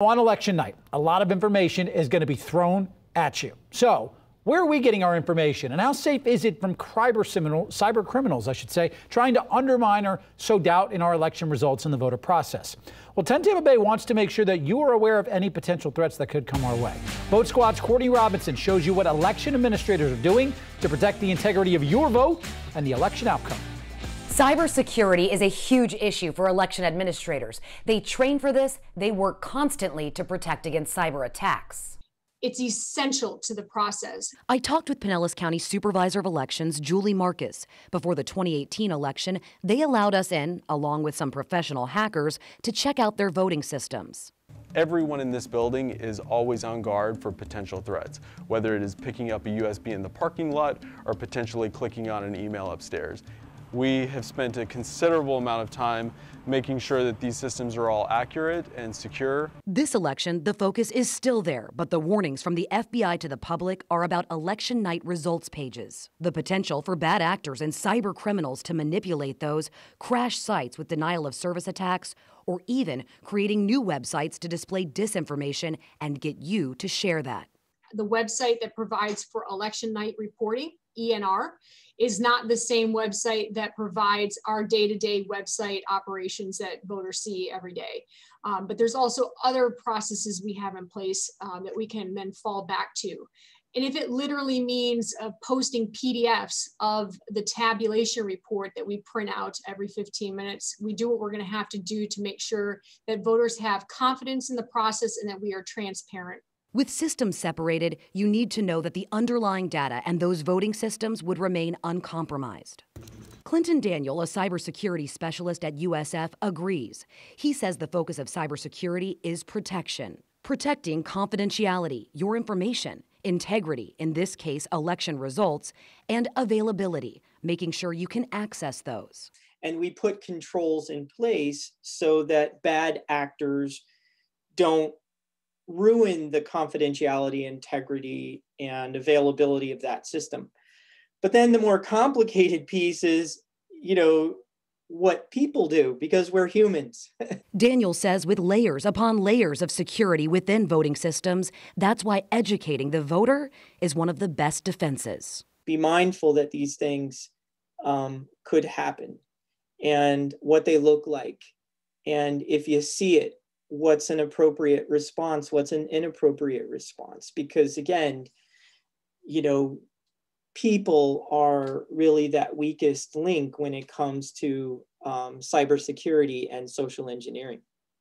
On election night, a lot of information is going to be thrown at you. So where are we getting our information, and how safe is it from cyber criminals, I should say, trying to undermine or sow doubt in our election results and the voter process? Well, 10 Tampa Bay wants to make sure that you are aware of any potential threats that could come our way. Vote Squad's Courtney Robinson shows you what election administrators are doing to protect the integrity of your vote and the election outcome. Cybersecurity is a huge issue for election administrators. They train for this. They work constantly to protect against cyber attacks. It's essential to the process. I talked with Pinellas County Supervisor of Elections, Julie Marcus. Before the 2018 election, they allowed us in, along with some professional hackers, to check out their voting systems. Everyone in this building is always on guard for potential threats, whether it is picking up a USB in the parking lot or potentially clicking on an email upstairs. We have spent a considerable amount of time making sure that these systems are all accurate and secure. This election, the focus is still there, but the warnings from the FBI to the public are about election night results pages. The potential for bad actors and cyber criminals to manipulate those, crash sites with denial of service attacks, or even creating new websites to display disinformation and get you to share that. The website that provides for election night reporting, ENR, is not the same website that provides our day-to-day website operations that voters see every day. But there's also other processes we have in place that we can then fall back to. And if it literally means posting PDFs of the tabulation report that we print out every 15 minutes, we do what we're going to have to do to make sure that voters have confidence in the process and that we are transparent. With systems separated, you need to know that the underlying data and those voting systems would remain uncompromised. Clinton Daniel, a cybersecurity specialist at USF, agrees. He says the focus of cybersecurity is protection. Protecting confidentiality, your information, integrity, in this case election results, and availability, making sure you can access those. And we put controls in place so that bad actors don't ruin the confidentiality, integrity, and availability of that system. But then the more complicated piece is, you know, what people do, because we're humans. Daniel says with layers upon layers of security within voting systems, that's why educating the voter is one of the best defenses. Be mindful that these things could happen, and what they look like, and if you see it, what's an appropriate response? What's an inappropriate response? Because again, you know, people are really that weakest link when it comes to cybersecurity and social engineering.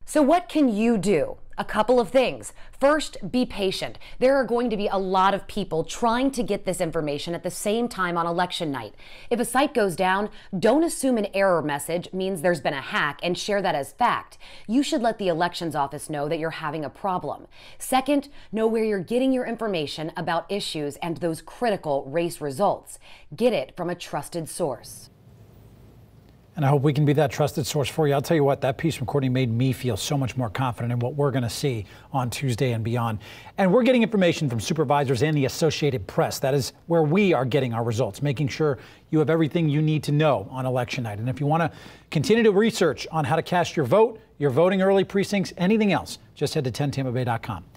So what can you do? A couple of things. First, be patient. There are going to be a lot of people trying to get this information at the same time on election night. If a site goes down, don't assume an error message means there's been a hack and share that as fact. You should let the elections office know that you're having a problem. Second, know where you're getting your information about issues and those critical race results. Get it from a trusted source. And I hope we can be that trusted source for you. I'll tell you what, that piece from Courtney made me feel so much more confident in what we're going to see on Tuesday and beyond. And we're getting information from supervisors and the Associated Press. That is where we are getting our results, making sure you have everything you need to know on election night. And if you want to continue to research on how to cast your vote, your voting early precincts, anything else, just head to 10tampabay.com.